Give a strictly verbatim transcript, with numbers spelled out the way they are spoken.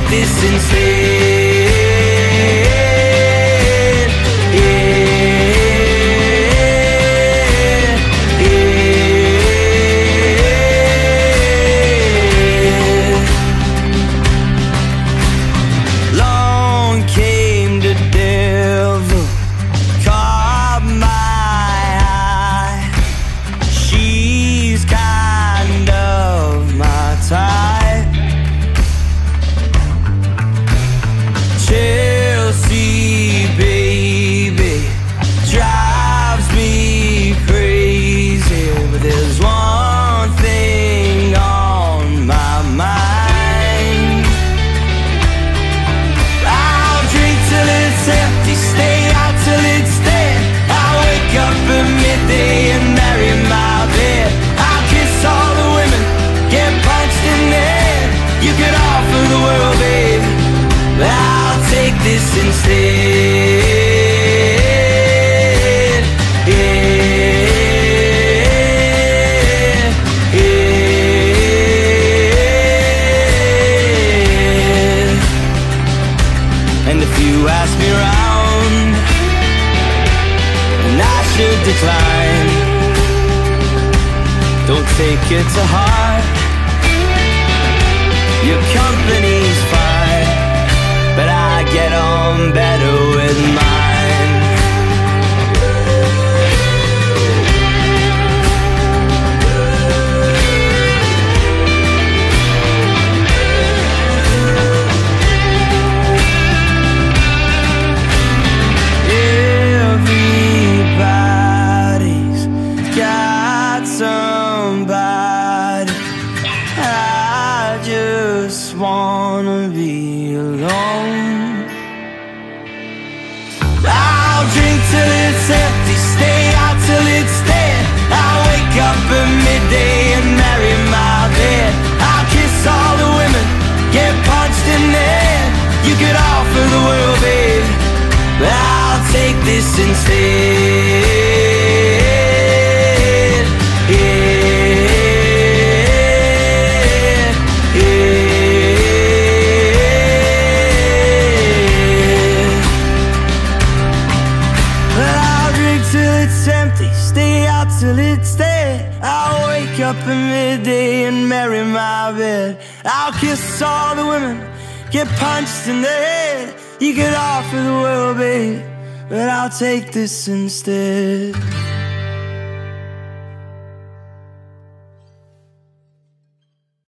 make this insane. Yeah, yeah. Long came the devil, caught my eye. She's kind of my type. This instead, yeah, yeah. And if you ask me round, and I should decline, don't take it to heart. Your company's fine, get on better with mine. Everybody's got somebody, I just wanna be alone. Drink till it's empty, stay out till it's dead. I'll wake up at midday and marry my bed. I'll kiss all the women, get punched in the head. You could offer the world, babe, but I'll take this instead. Yeah. Till it's dead, I'll wake up at midday and marry my bed. I'll kiss all the women, get punched in the head. You could offer the world, babe, but I'll take this instead.